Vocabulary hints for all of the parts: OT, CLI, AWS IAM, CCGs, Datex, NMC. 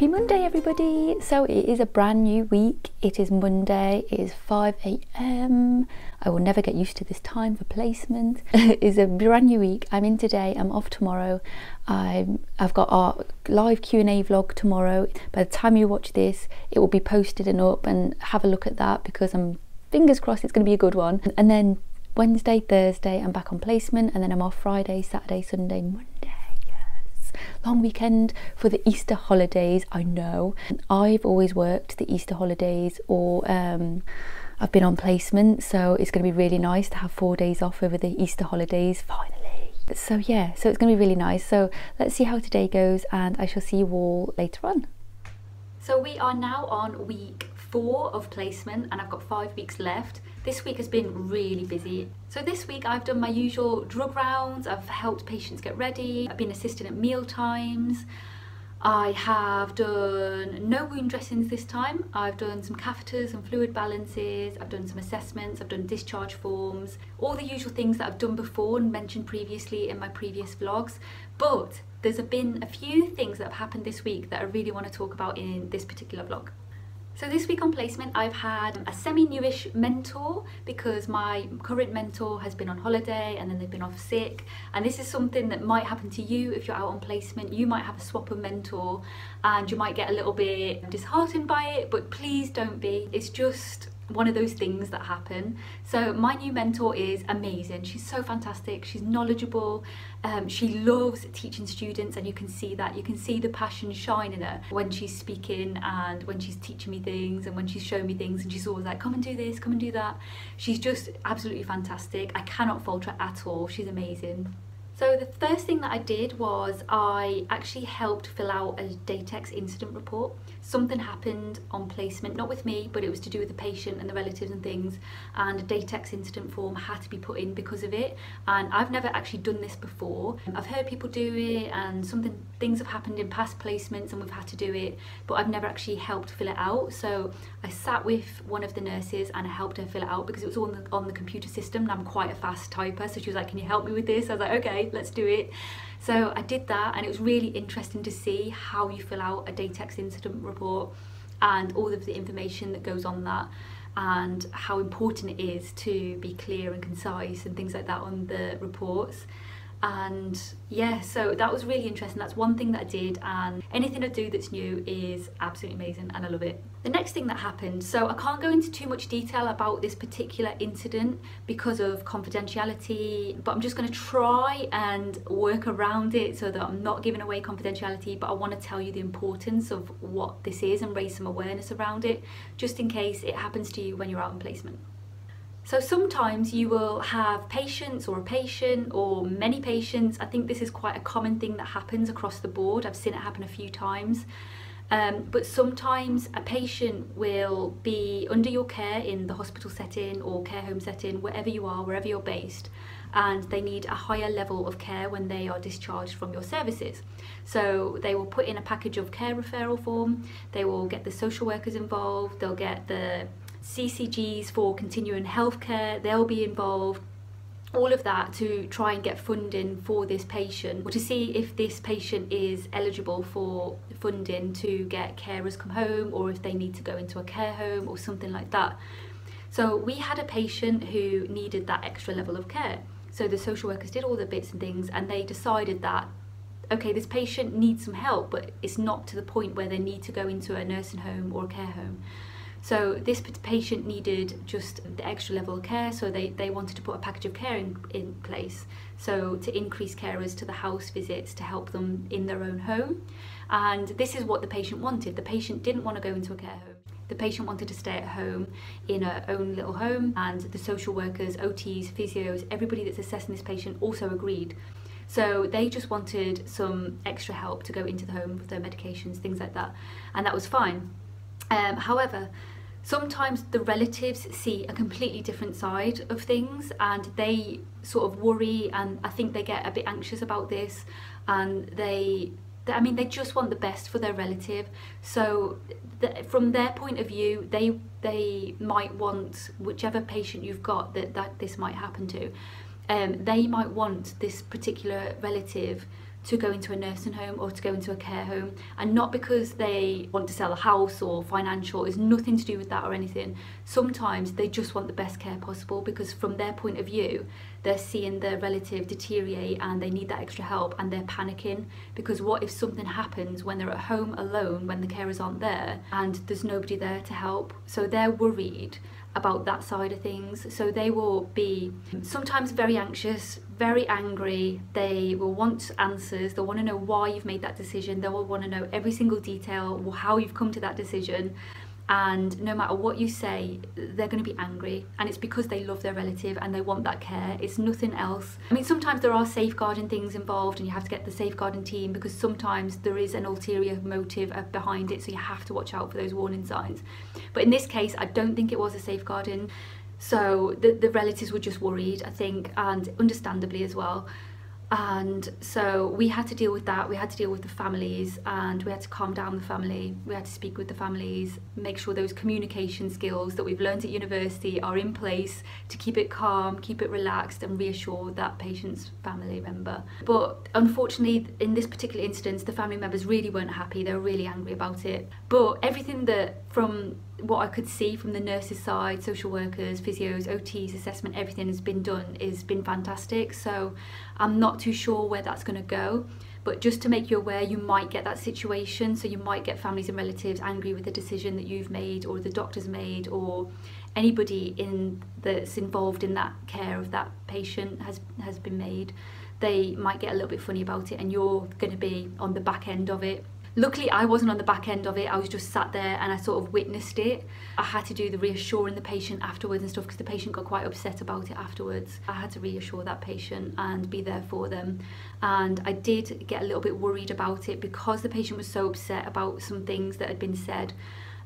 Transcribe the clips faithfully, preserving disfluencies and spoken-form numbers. Happy Monday everybody. So it is a brand new week. It is Monday. It is five A M I will never get used to this time for placement. It is a brand new week. I'm in today, I'm off tomorrow. I'm, I've got our live Q and A vlog tomorrow. By the time you watch this, it will be posted and up, and have a look at that because I'm fingers crossed it's going to be a good one. And then Wednesday, Thursday, I'm back on placement, and then I'm off Friday, Saturday, Sunday, Monday. Long weekend for the Easter holidays. I know I've always worked the Easter holidays, or um, I've been on placement, so it's going to be really nice to have four days off over the Easter holidays finally. So yeah, so it's going to be really nice. So let's see how today goes, and I shall see you all later on. So we are now on week four of placement, and I've got five weeks left. This week has been really busy. So this week I've done my usual drug rounds, I've helped patients get ready, I've been assisting at meal times, I have done no wound dressings this time, I've done some catheters and fluid balances, I've done some assessments, I've done discharge forms, all the usual things that I've done before and mentioned previously in my previous vlogs. But there's been a few things that have happened this week that I really want to talk about in this particular vlog. So this week on placement I've had a semi-newish mentor because my current mentor has been on holiday and then they've been off sick, and this is something that might happen to you if you're out on placement. You might have a swap of mentor and you might get a little bit disheartened by it, but please don't be. It's just one of those things that happen. So my new mentor is amazing. She's so fantastic, she's knowledgeable, um, she loves teaching students, and you can see that. You can see the passion shine in her when she's speaking and when she's teaching me things and when she's showing me things, and she's always like, come and do this, come and do that. She's just absolutely fantastic. I cannot fault her at all, she's amazing. So the first thing that I did was I actually helped fill out a Datex incident report. Something happened on placement, not with me, but it was to do with the patient and the relatives and things, and a Datex incident form had to be put in because of it, and I've never actually done this before. I've heard people do it, and something things have happened in past placements and we've had to do it, but I've never actually helped fill it out. So I sat with one of the nurses and I helped her fill it out because it was on the, on the computer system, and I'm quite a fast typer, so she was like, can you help me with this? I was like, okay, let's do it. So I did that, and it was really interesting to see how you fill out a Datex incident report and all of the information that goes on that, and how important it is to be clear and concise and things like that on the reports. And yeah, so that was really interesting. That's one thing that I did, and anything I do that's new is absolutely amazing and I love it. The next thing that happened, so I can't go into too much detail about this particular incident because of confidentiality, but I'm just going to try and work around it so that I'm not giving away confidentiality, but I want to tell you the importance of what this is and raise some awareness around it, just in case it happens to you when you're out in placement. So sometimes you will have patients or a patient or many patients. I think this is quite a common thing that happens across the board. I've seen it happen a few times. Um, but sometimes a patient will be under your care in the hospital setting or care home setting, wherever you are, wherever you're based, and they need a higher level of care when they are discharged from your services. So they will put in a package of care referral form, they will get the social workers involved, they'll get the C C Gs for continuing healthcare, they'll be involved, all of that to try and get funding for this patient, or to see if this patient is eligible for funding to get carers come home, or if they need to go into a care home or something like that. So we had a patient who needed that extra level of care. So the social workers did all the bits and things, and they decided that, okay, this patient needs some help, but it's not to the point where they need to go into a nursing home or a care home. So this patient needed just the extra level of care, so they, they wanted to put a package of care in, in place, so to increase carers to the house visits to help them in their own home. And this is what the patient wanted. The patient didn't want to go into a care home. The patient wanted to stay at home in her own little home, and the social workers, O Ts, physios, everybody that's assessing this patient also agreed. So they just wanted some extra help to go into the home with their medications, things like that, and that was fine. Um, however, sometimes the relatives see a completely different side of things, and they sort of worry, and I think they get a bit anxious about this, and they, they I mean, they just want the best for their relative. So the, from their point of view, they, they might want, whichever patient you've got that, that this might happen to, um, they might want this particular relative to go into a nursing home or to go into a care home, and not because they want to sell a house or financial. It's nothing to do with that or anything. Sometimes they just want the best care possible, because from their point of view they're seeing their relative deteriorate and they need that extra help, and they're panicking because what if something happens when they're at home alone, when the carers aren't there and there's nobody there to help? So they're worried about that side of things. So they will be sometimes very anxious, very angry. They will want answers. They'll want to know why you've made that decision. They will want to know every single detail, how you've come to that decision. And no matter what you say, they're going to be angry, and it's because they love their relative and they want that care. It's nothing else. I mean, sometimes there are safeguarding things involved and you have to get the safeguarding team, because sometimes there is an ulterior motive behind it, so you have to watch out for those warning signs. But in this case, I don't think it was a safeguarding, so the, the relatives were just worried, I think, and understandably as well. And so we had to deal with that. We had to deal with the families, and we had to calm down the family. We had to speak with the families, make sure those communication skills that we've learned at university are in place to keep it calm, keep it relaxed, and reassure that patient's family member. But unfortunately, in this particular instance, the family members really weren't happy. They were really angry about it. But everything that, from what I could see from the nurses' side, social workers, physios, O Ts, assessment, everything has been done, has been fantastic. So I'm not too sure where that's going to go, but just to make you aware, you might get that situation. So you might get families and relatives angry with the decision that you've made, or the doctor's made, or anybody in that's involved in that care of that patient has has been made. They might get a little bit funny about it, and you're going to be on the back end of it. Luckily, I wasn't on the back end of it. I was just sat there and I sort of witnessed it. I had to do the reassuring the patient afterwards and stuff, because the patient got quite upset about it afterwards. I had to reassure that patient and be there for them. And I did get a little bit worried about it, because the patient was so upset about some things that had been said.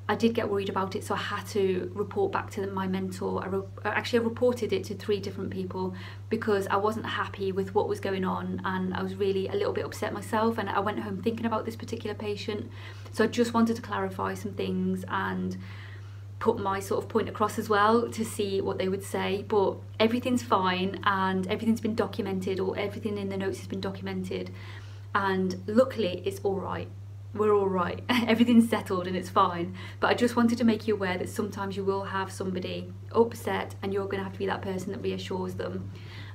I did get worried about it, so I had to report back to my mentor. I re actually I reported it to three different people, because I wasn't happy with what was going on, and I was really a little bit upset myself, and I went home thinking about this particular patient. So I just wanted to clarify some things and put my sort of point across as well, to see what they would say. But everything's fine, and everything's been documented, or everything in the notes has been documented, and luckily it's all right. We're all right, everything's settled and it's fine. But I just wanted to make you aware that sometimes you will have somebody upset, and you're gonna have to be that person that reassures them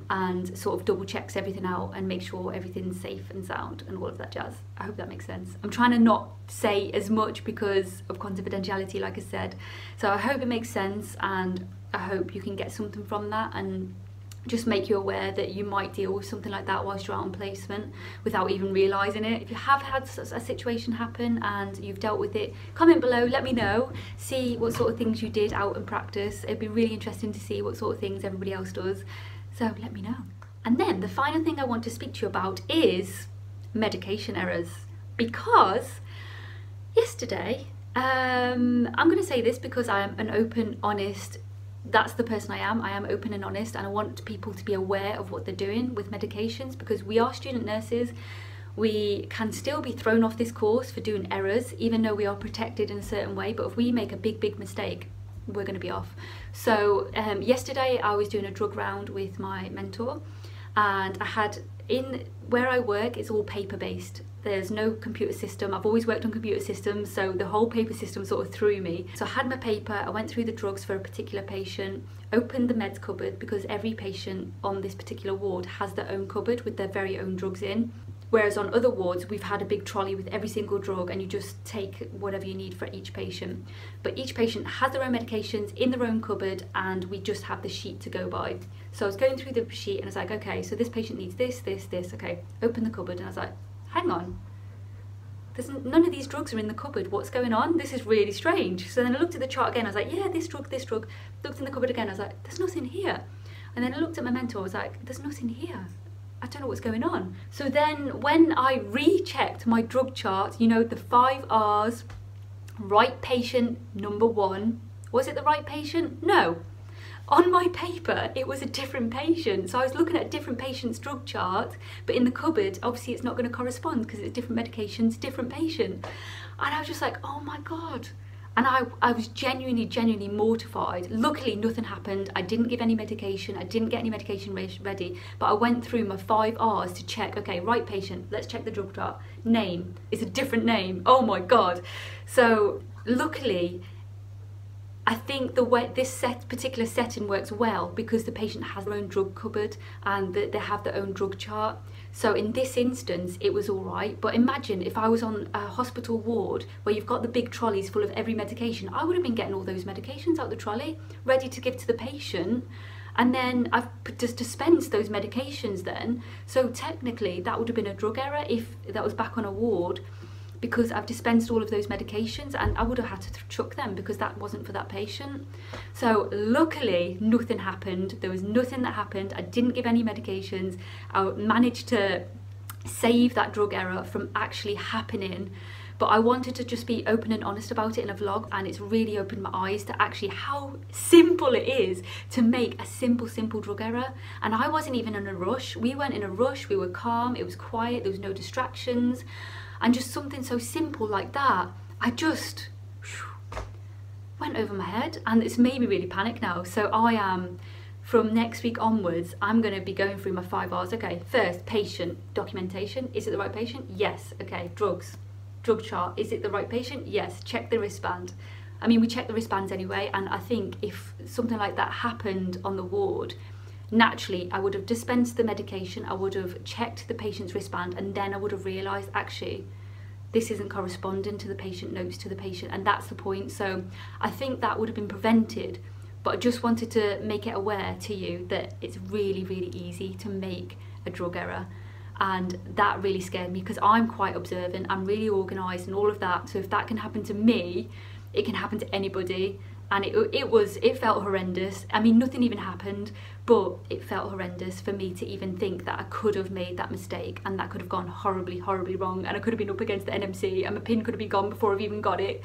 and sort of double checks everything out and make sure everything's safe and sound and all of that jazz. I hope that makes sense. I'm trying to not say as much because of confidentiality, like I said. So I hope it makes sense, and I hope you can get something from that, and just make you aware that you might deal with something like that whilst you're out on placement without even realising it. If you have had a situation happen and you've dealt with it, comment below, let me know, see what sort of things you did out in practice. It'd be really interesting to see what sort of things everybody else does, so let me know. And then the final thing I want to speak to you about is medication errors, because yesterday, um, I'm going to say this because I am an open, honest, that's the person I am. I am open and honest, and I want people to be aware of what they're doing with medications, because we are student nurses. We can still be thrown off this course for doing errors, even though we are protected in a certain way. But if we make a big, big mistake, we're going to be off. So um, yesterday I was doing a drug round with my mentor, and I had in where I work, it's all paper-based. There's no computer system. I've always worked on computer systems, so the whole paper system sort of threw me. So I had my paper, I went through the drugs for a particular patient, opened the meds cupboard, because every patient on this particular ward has their own cupboard with their very own drugs in. Whereas on other wards, we've had a big trolley with every single drug, and you just take whatever you need for each patient. But each patient has their own medications in their own cupboard, and we just have the sheet to go by. So I was going through the sheet and I was like, okay, so this patient needs this, this, this, okay. Open the cupboard and I was like, hang on, there's none of these drugs are in the cupboard, what's going on? This is really strange. So then I looked at the chart again, I was like, yeah, this drug, this drug. Looked in the cupboard again, I was like, there's nothing here. And then I looked at my mentor, I was like, there's nothing here. I don't know what's going on. So then when I rechecked my drug chart, you know, the five R's, right patient number one, was it the right patient? No. On my paper, it was a different patient. So I was looking at a different patient's drug chart, but in the cupboard, obviously it's not going to correspond because it's different medications, different patient. And I was just like, oh my God. And I, I was genuinely, genuinely mortified. Luckily, nothing happened. I didn't give any medication. I didn't get any medication ready. But I went through my five R's to check, okay, right patient, let's check the drug chart. Name, it's a different name. Oh my God. So luckily, I think the way this set, particular setting works well because the patient has their own drug cupboard and the, they have their own drug chart. So in this instance, it was all right. But imagine if I was on a hospital ward where you've got the big trolleys full of every medication, I would have been getting all those medications out the trolley, ready to give to the patient. And then I've just dispensed those medications then. So technically that would have been a drug error if that was back on a ward, because I've dispensed all of those medications and I would have had to chuck them because that wasn't for that patient. So luckily nothing happened. There was nothing that happened. I didn't give any medications. I managed to save that drug error from actually happening. But I wanted to just be open and honest about it in a vlog, and it's really opened my eyes to actually how simple it is to make a simple, simple drug error. And I wasn't even in a rush. We weren't in a rush. We were calm. It was quiet. There was no distractions. And just something so simple like that, I just whew, went over my head, and it's made me really panic now. So I am, from next week onwards, I'm going to be going through my five R's. Okay, first, patient documentation. Is it the right patient? Yes. Okay, drugs, drug chart. Is it the right patient? Yes. Check the wristband. I mean, we check the wristbands anyway, and I think if something like that happened on the ward, naturally, I would have dispensed the medication, I would have checked the patient's wristband, and then I would have realised, actually, this isn't corresponding to the patient notes to the patient, and that's the point. So I think that would have been prevented, but I just wanted to make it aware to you that it's really, really easy to make a drug error. And that really scared me because I'm quite observant, I'm really organised and all of that. So if that can happen to me, it can happen to anybody. And it, it was, it felt horrendous. I mean, nothing even happened, but it felt horrendous for me to even think that I could have made that mistake and that could have gone horribly, horribly wrong. And I could have been up against the N M C and my pin could have been gone before I've even got it.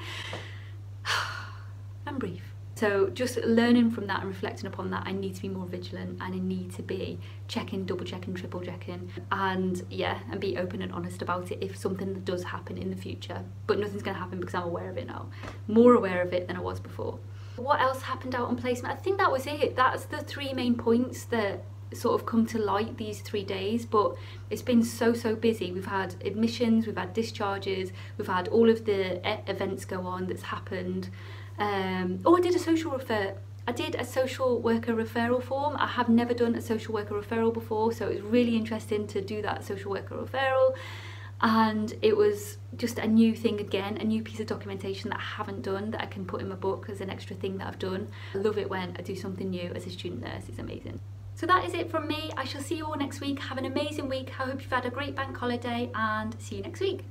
I'm brief. So just learning from that and reflecting upon that, I need to be more vigilant and I need to be checking, double checking, triple checking, and yeah, and be open and honest about it if something does happen in the future. But nothing's going to happen because I'm aware of it now. More aware of it than I was before. What else happened out on placement? I think that was it. That's the three main points that sort of come to light these three days, but it's been so, so busy. We've had admissions, we've had discharges, we've had all of the events go on that's happened. Um, oh, I did a social refer. I did a social worker referral form. I have never done a social worker referral before, so it was really interesting to do that social worker referral. And it was just a new thing again, a new piece of documentation that I haven't done that I can put in my book as an extra thing that I've done. I love it when I do something new as a student nurse, it's amazing. So that is it from me. I shall see you all next week. Have an amazing week. I hope you've had a great bank holiday and see you next week.